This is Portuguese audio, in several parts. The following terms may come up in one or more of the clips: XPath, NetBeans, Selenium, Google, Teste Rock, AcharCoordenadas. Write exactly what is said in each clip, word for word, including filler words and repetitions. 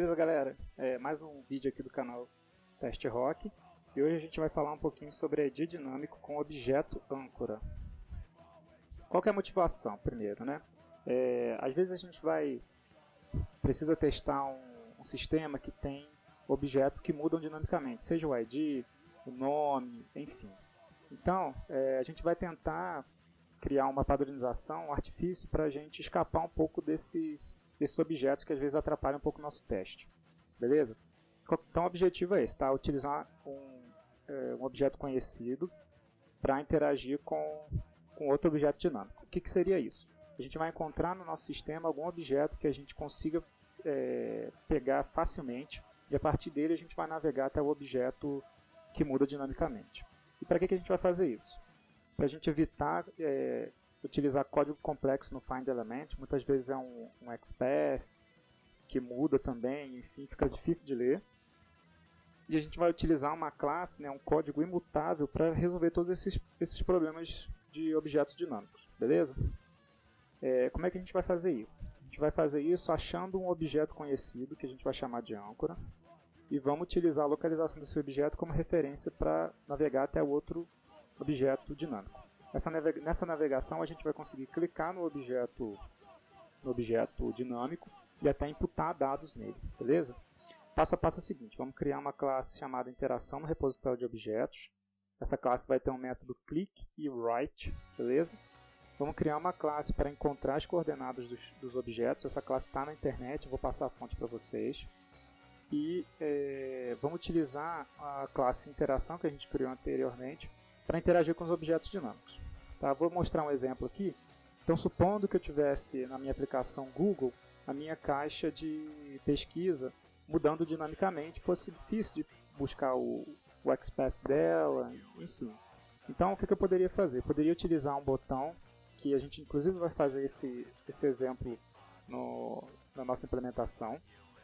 Beleza, galera? É, mais um vídeo aqui do canal Teste Rock. E hoje a gente vai falar um pouquinho sobre I D dinâmico com objeto âncora. Qual que é a motivação, primeiro, né? É, às vezes a gente vai... precisa testar um, um sistema que tem objetos que mudam dinamicamente, seja o I D, o nome, enfim. Então, é, a gente vai tentar criar uma padronização, um artifício para a gente escapar um pouco desses... esses objetos que às vezes atrapalham um pouco o nosso teste, beleza? Então o objetivo é esse, tá? Utilizar um, é, um objeto conhecido para interagir com, com outro objeto dinâmico. O que, que seria isso? A gente vai encontrar no nosso sistema algum objeto que a gente consiga é, pegar facilmente e a partir dele a gente vai navegar até o objeto que muda dinamicamente. E para que, que a gente vai fazer isso? Para a gente evitar... É, utilizar código complexo no Find Element, muitas vezes é um, um X P A T H que muda também, enfim, fica difícil de ler. E a gente vai utilizar uma classe, né, um código imutável para resolver todos esses, esses problemas de objetos dinâmicos, beleza? É, como é que a gente vai fazer isso? A gente vai fazer isso achando um objeto conhecido, que a gente vai chamar de âncora, e vamos utilizar a localização desse objeto como referência para navegar até o outro objeto dinâmico. Nessa navegação a gente vai conseguir clicar no objeto, no objeto dinâmico e até imputar dados nele, beleza? Passo a passo é o seguinte, vamos criar uma classe chamada interação no repositório de objetos. Essa classe vai ter um método click e write, beleza? Vamos criar uma classe para encontrar as coordenadas dos, dos objetos. Essa classe está na internet, eu vou passar a fonte para vocês. E é, vamos utilizar a classe interação que a gente criou anteriormente para interagir com os objetos dinâmicos. Tá, vou mostrar um exemplo aqui. Então, supondo que eu tivesse na minha aplicação Google, a minha caixa de pesquisa mudando dinamicamente, fosse difícil de buscar o, o X P A T H dela, enfim. Então, o que, que eu poderia fazer? Eu poderia utilizar um botão, que a gente inclusive vai fazer esse, esse exemplo no, na nossa implementação.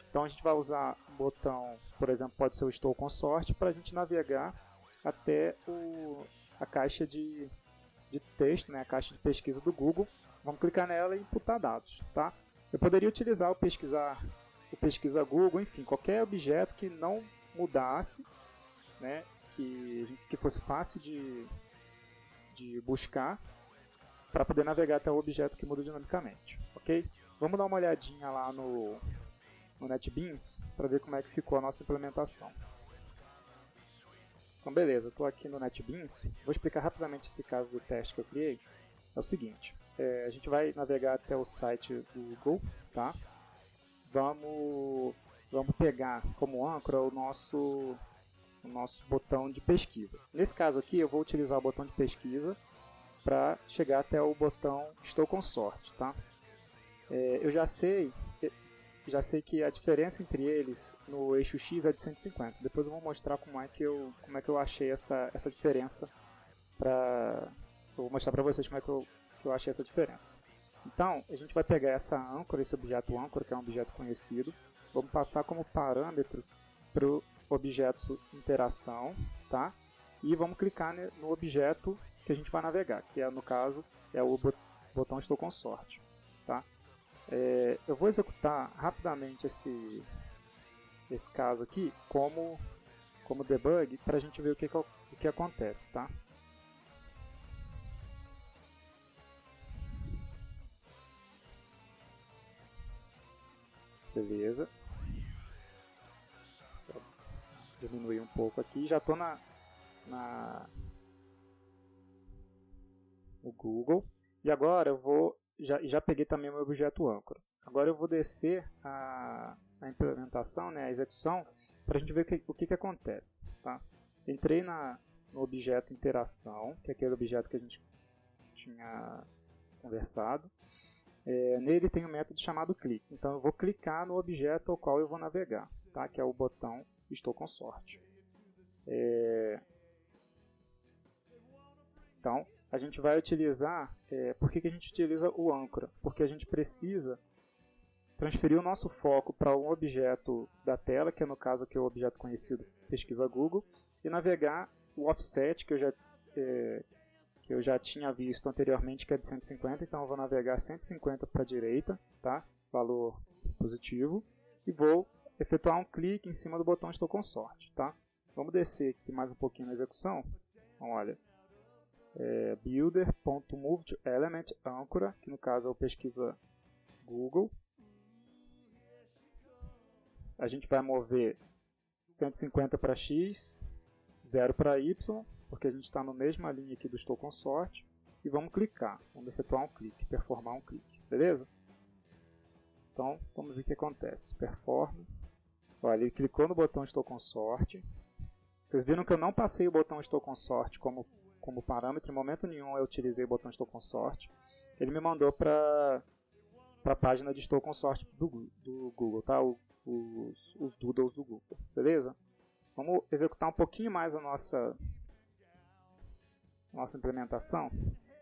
Então, a gente vai usar um botão, por exemplo, pode ser o Estou com Sorte, para a gente navegar até o, a caixa de... de texto, né, a caixa de pesquisa do Google. Vamos clicar nela e imputar dados, tá? Eu poderia utilizar o pesquisar, o pesquisa Google, enfim, qualquer objeto que não mudasse, né, que, que fosse fácil de, de buscar, para poder navegar até o objeto que muda dinamicamente, ok? Vamos dar uma olhadinha lá no, no NetBeans para ver como é que ficou a nossa implementação. Então, beleza, estou aqui no NetBeans, vou explicar rapidamente esse caso do teste que eu criei. É o seguinte, é, a gente vai navegar até o site do Google, tá? Vamos, vamos pegar como âncora o nosso, o nosso botão de pesquisa. Nesse caso aqui, eu vou utilizar o botão de pesquisa para chegar até o botão Estou com Sorte, tá? É, eu já sei, já sei que a diferença entre eles no eixo X é de cento e cinquenta. Depois eu vou mostrar como é que eu, como é que eu achei essa, essa diferença. Pra, eu vou mostrar para vocês como é que eu, que eu achei essa diferença. Então, a gente vai pegar essa âncora, esse objeto âncora, que é um objeto conhecido. Vamos passar como parâmetro para o objeto interação, tá? E vamos clicar no objeto que a gente vai navegar, que é, no caso é o botão Estou com Sorte, tá? É, eu vou executar rapidamente esse, esse caso aqui como, como debug para a gente ver o que, que, o que acontece, tá? Beleza. Vou diminuir um pouco aqui. Já estou na, na, no Google. E agora eu vou... Já, já peguei também o meu objeto âncora. Agora eu vou descer a, a implementação, né, a execução, para a gente ver que, o que, que acontece. Tá? Entrei na, no objeto interação, que é aquele objeto que a gente tinha conversado. É, nele tem um método chamado click. Então eu vou clicar no objeto ao qual eu vou navegar, tá? Que é o botão Estou com Sorte. É... Então... a gente vai utilizar, é, por que, que a gente utiliza o âncora? Porque a gente precisa transferir o nosso foco para um objeto da tela, que é no caso aqui é o objeto conhecido pesquisa Google, e navegar o offset que eu já, é, que eu já tinha visto anteriormente, que é de cento e cinquenta, então eu vou navegar cento e cinquenta para a direita, tá? Valor positivo, e vou efetuar um clique em cima do botão Estou com sorte, tá? Vamos descer aqui mais um pouquinho na execução. Olha, é, builder.moveToElement âncora, que no caso é o pesquisa Google. A gente vai mover cento e cinquenta para X, zero para Y, porque a gente está na mesma linha aqui do Estou com sorte. E vamos clicar, vamos efetuar um clique, performar um clique, beleza? Então, vamos ver o que acontece. Perform. Olha, ele clicou no botão Estou com sorte. Vocês viram que eu não passei o botão Estou com sorte como, como parâmetro, em momento nenhum eu utilizei o botão Estou com sorte. Ele me mandou para a página de Estou com sorte do, do Google, tá? O, os, os doodles do Google, beleza? Vamos executar um pouquinho mais a nossa, nossa implementação.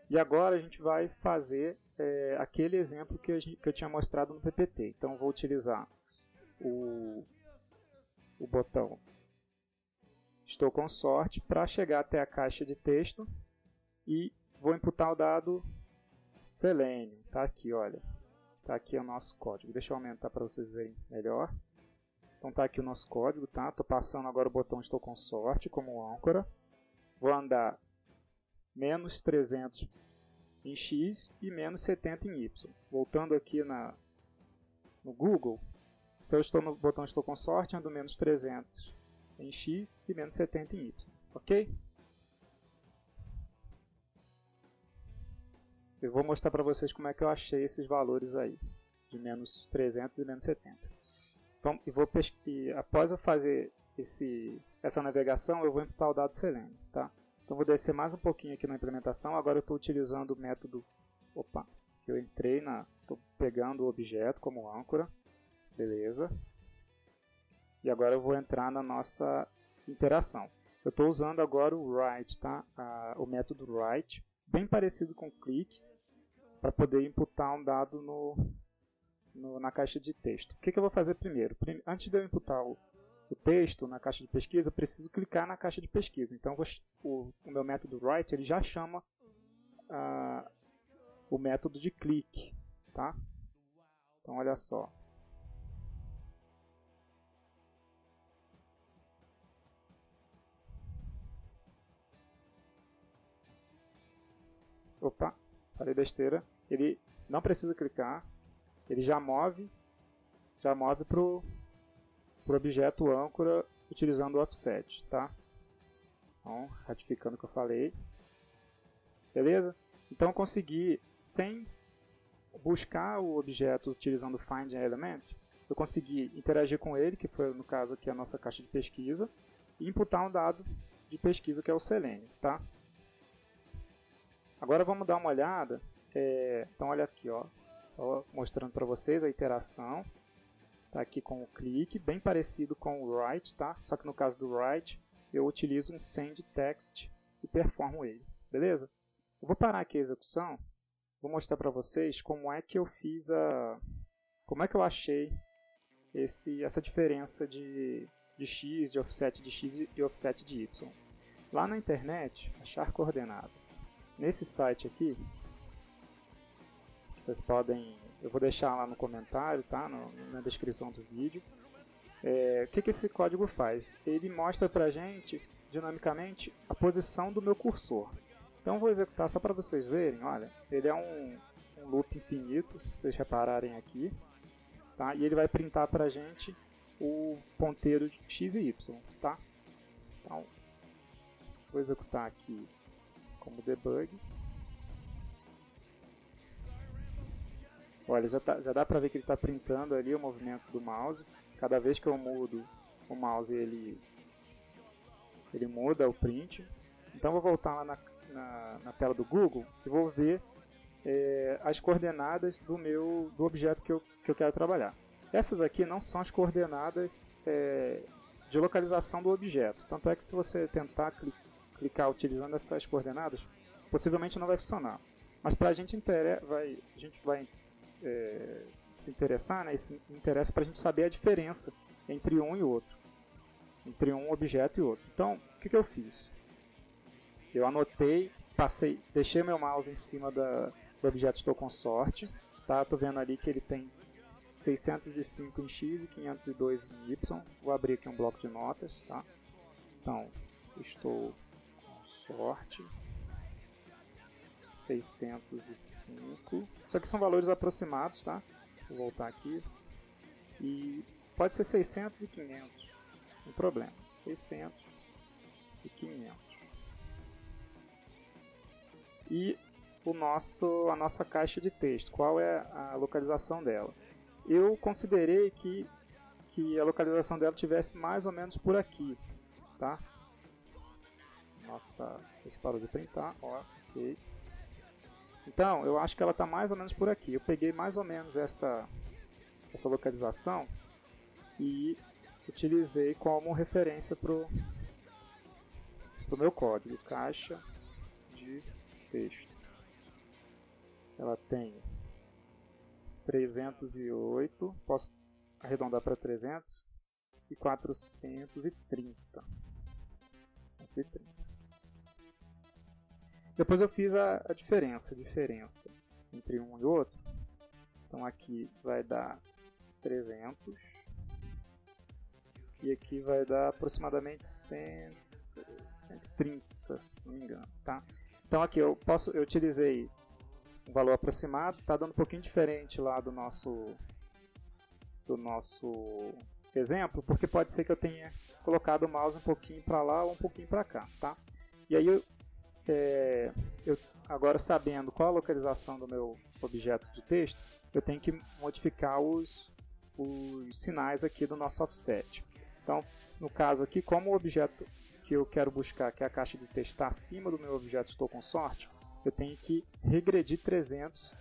E agora a gente vai fazer é, aquele exemplo que, a gente, que eu tinha mostrado no P P T. Então vou utilizar o, o botão Estou com sorte para chegar até a caixa de texto e vou imputar o dado Selenium. Tá aqui, olha. Tá aqui o nosso código. Deixa eu aumentar para vocês verem melhor. Então tá aqui o nosso código, tá? Tô passando agora o botão Estou com sorte como âncora. Vou andar menos trezentos em X e menos setenta em Y. Voltando aqui na, no Google, se eu estou no botão Estou com sorte, ando menos trezentos em X e menos setenta em Y, ok? Eu vou mostrar para vocês como é que eu achei esses valores aí, de menos trezentos e menos setenta. Então, eu vou e após eu fazer esse, essa navegação, eu vou imputar o dado Selenium, tá? Então vou descer mais um pouquinho aqui na implementação. Agora eu estou utilizando o método, opa, eu entrei na, estou pegando o objeto como âncora, beleza. E agora eu vou entrar na nossa interação. Eu estou usando agora o write, tá? Ah, o método write, bem parecido com o click, para poder imputar um dado no, no, na caixa de texto. O que, que eu vou fazer primeiro? Prime- antes de eu imputar o o texto na caixa de pesquisa, eu preciso clicar na caixa de pesquisa. Então vou, o, o meu método write ele já chama ah, o método de clique, tá? Então olha só. Opa, falei besteira. Ele não precisa clicar. Ele já move, já move pro por objeto âncora utilizando o offset, tá? Então, ratificando o que eu falei. Beleza? Então, eu consegui, sem buscar o objeto utilizando o find element, eu consegui interagir com ele, que foi, no caso aqui, a nossa caixa de pesquisa, e imputar um dado de pesquisa, que é o Selenium, tá? Agora, vamos dar uma olhada. É... Então, olha aqui, ó. Só mostrando para vocês a iteração. Tá aqui com o clique, bem parecido com o write, tá? Só que no caso do write, eu utilizo um send text e performo ele, beleza? Eu vou parar aqui a execução, vou mostrar para vocês como é que eu fiz a... como é que eu achei esse, essa diferença de, de x, de offset de x e offset de y. Lá na internet, achar coordenadas. Nesse site aqui, vocês podem... eu vou deixar lá no comentário, tá? No, na descrição do vídeo. É, o que, que esse código faz? Ele mostra pra gente, dinamicamente, a posição do meu cursor. Então vou executar só para vocês verem, olha. Ele é um, um loop infinito, se vocês repararem aqui. Tá? E ele vai printar pra gente o ponteiro de x e y, tá? Então, vou executar aqui como debug. Olha, já, tá, já dá para ver que ele está printando ali o movimento do mouse. Cada vez que eu mudo o mouse, ele, ele muda o print. Então, vou voltar lá na, na, na tela do Google e vou ver é, as coordenadas do, meu, do objeto que eu, que eu quero trabalhar. Essas aqui não são as coordenadas é, de localização do objeto. Tanto é que se você tentar clicar utilizando essas coordenadas, possivelmente não vai funcionar. Mas para a gente vai... A gente vai É, se interessar, né? Isso interessa para a gente saber a diferença entre um e outro, entre um objeto e outro. Então, o que, que eu fiz? Eu anotei, passei, deixei meu mouse em cima da, do objeto Estou com sorte, tá? Tô vendo ali que ele tem seiscentos e cinco em X e quinhentos e dois em Y. Vou abrir aqui um bloco de notas, tá? Então, estou com sorte. seiscentos e cinco. Só que são valores aproximados, tá? Vou voltar aqui. E pode ser seiscentos e quinhentos. Não problema. seiscentos e quinhentos. E o nosso, a nossa caixa de texto. Qual é a localização dela? Eu considerei que, que a localização dela tivesse mais ou menos por aqui, tá? Nossa, esse parou de printar. Ó, ok. Então, eu acho que ela está mais ou menos por aqui. Eu peguei mais ou menos essa, essa localização e utilizei como referência para o meu código. Caixa de texto. Ela tem trezentos e oito, posso arredondar para trezentos, e quatrocentos e trinta. quatrocentos e trinta. Depois eu fiz a, a diferença, a diferença entre um e outro. Então aqui vai dar trezentos, e aqui vai dar aproximadamente cem, cento e trinta, se não me engano, tá? Então aqui eu, posso, eu utilizei um valor aproximado, está dando um pouquinho diferente lá do nosso, do nosso exemplo, porque pode ser que eu tenha colocado o mouse um pouquinho para lá ou um pouquinho para cá, tá? E aí eu, é, eu agora sabendo qual a localização do meu objeto de texto, eu tenho que modificar os, os sinais aqui do nosso offset. Então, no caso aqui, como o objeto que eu quero buscar, que é a caixa de texto, está acima do meu objeto estou com sorte, eu tenho que regredir trezentos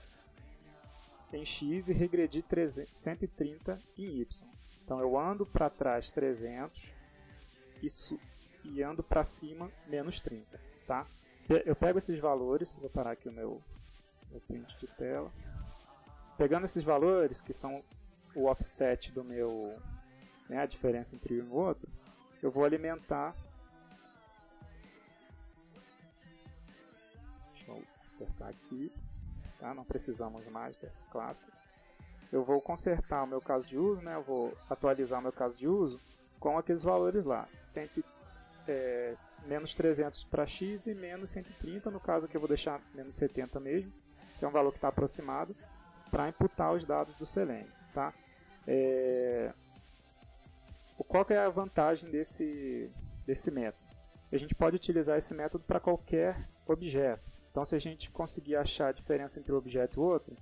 em X e regredir trezentos, cento e trinta em Y. Então eu ando para trás trezentos e, e ando para cima menos trinta. Tá? Eu pego esses valores, vou parar aqui o meu, meu print de tela. Pegando esses valores, que são o offset do meu, né, a diferença entre um e o outro, eu vou alimentar. Consertar aqui, tá? Não precisamos mais dessa classe. Eu vou consertar o meu caso de uso, né? Eu vou atualizar o meu caso de uso com aqueles valores lá, cem, é, menos trezentos para X e menos cento e trinta, no caso aqui eu vou deixar menos setenta mesmo, que é um valor que está aproximado, para imputar os dados do Selenium, tá? É... Qual que é a vantagem desse, desse método? A gente pode utilizar esse método para qualquer objeto. Então, se a gente conseguir achar a diferença entre um objeto e outro,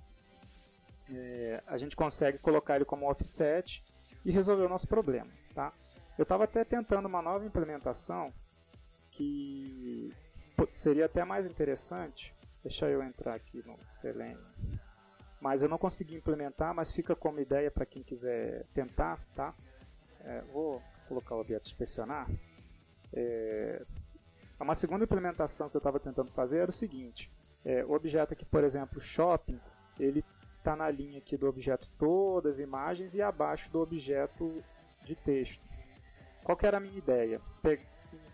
é, a gente consegue colocar ele como offset e resolver o nosso problema, tá? Eu estava até tentando uma nova implementação que seria até mais interessante. Deixa eu entrar aqui no Selenium. Mas eu não consegui implementar, mas fica como ideia para quem quiser tentar, tá? É, vou colocar o objeto inspecionar. É... Uma segunda implementação que eu estava tentando fazer era o seguinte, é, o objeto aqui, por exemplo, shopping, ele está na linha aqui do objeto todas, imagens, e abaixo do objeto de texto. Qual que era a minha ideia? Pe-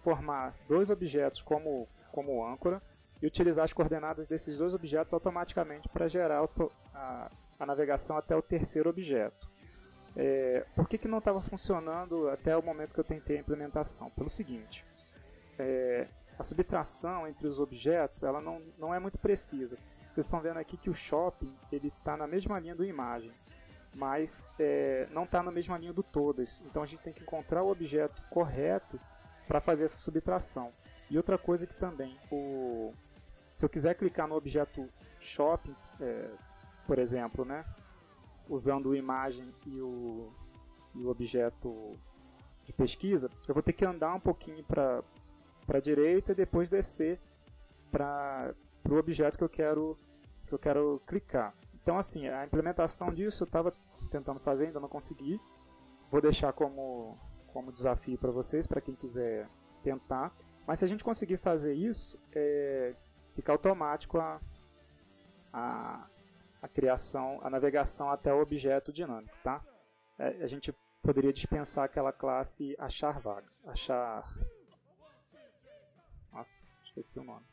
formar dois objetos como, como âncora e utilizar as coordenadas desses dois objetos automaticamente para gerar a, a navegação até o terceiro objeto. É, por que que não estava funcionando até o momento que eu tentei a implementação? Pelo seguinte... É, a subtração entre os objetos ela não, não é muito precisa. Vocês estão vendo aqui que o shopping está na mesma linha do imagem, mas é, não está na mesma linha do todas. Então a gente tem que encontrar o objeto correto para fazer essa subtração. E outra coisa que também, o, se eu quiser clicar no objeto shopping, é, por exemplo, né, usando a imagem e o, e o objeto de pesquisa, eu vou ter que andar um pouquinho para... para a direita e depois descer para o objeto que eu, quero, que eu quero clicar. Então, assim, a implementação disso eu estava tentando fazer, ainda não consegui. Vou deixar como, como desafio para vocês, para quem quiser tentar. Mas se a gente conseguir fazer isso, é, fica automático a, a, a criação, a navegação até o objeto dinâmico, tá? É, a gente poderia dispensar aquela classe achar vaga, achar... Nossa, esqueci o nome.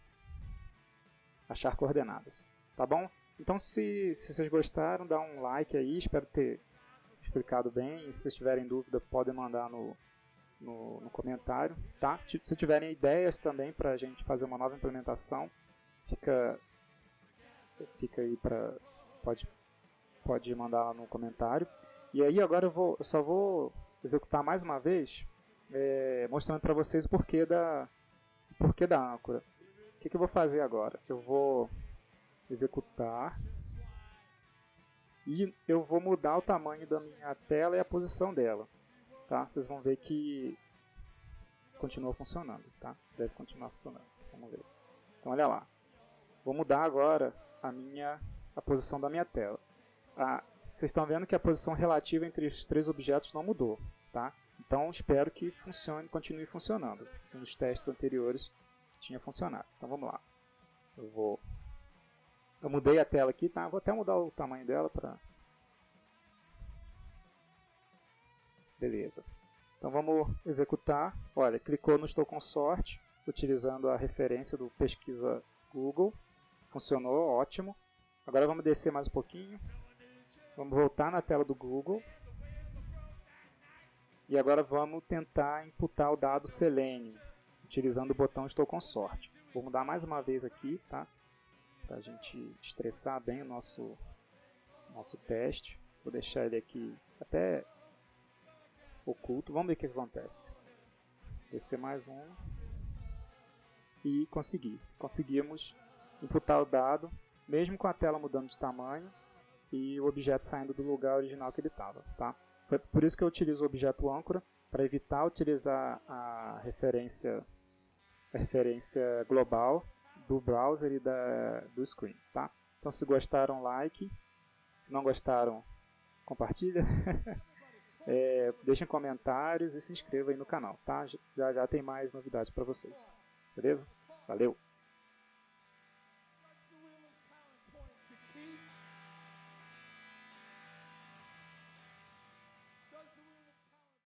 Achar coordenadas. Tá bom? Então, se, se vocês gostaram, dá um like aí. Espero ter explicado bem. E se vocês tiverem dúvida, podem mandar no, no, no comentário, tá? Se tiverem ideias também para a gente fazer uma nova implementação, fica, fica aí para... Pode, pode mandar lá no comentário. E aí agora eu, vou, eu só vou executar mais uma vez, é, mostrando para vocês o porquê da, o porquê da âncora. O que, que eu vou fazer agora? Eu vou executar... E eu vou mudar o tamanho da minha tela e a posição dela, tá? Vocês vão ver que continua funcionando, tá? Deve continuar funcionando, vamos ver. Então, olha lá. Vou mudar agora a, minha, a posição da minha tela. Ah, vocês estão vendo que a posição relativa entre os três objetos não mudou, tá? Então, espero que funcione, continue funcionando. Nos testes anteriores tinha funcionado. Então, vamos lá. Eu vou... Eu mudei a tela aqui, tá? Vou até mudar o tamanho dela para... Beleza. Então vamos executar. Olha, clicou no Estou com Sorte, utilizando a referência do Pesquisa Google. Funcionou, ótimo. Agora vamos descer mais um pouquinho. Vamos voltar na tela do Google. E agora vamos tentar imputar o dado Selenium, utilizando o botão Estou com Sorte. Vou mudar mais uma vez aqui, tá? Para a gente estressar bem o nosso, nosso teste. Vou deixar ele aqui até oculto. Vamos ver o que acontece. Descer mais um. E consegui. Conseguimos imputar o dado, mesmo com a tela mudando de tamanho e o objeto saindo do lugar original que ele estava. Tá? Foi por isso que eu utilizo o objeto âncora, para evitar utilizar a referência, a referência global do browser e da, do screen, tá? Então, se gostaram, like. Se não gostaram, compartilha. é, deixem comentários e se inscrevam aí no canal, tá? Já já tem mais novidades para vocês. Beleza? Valeu!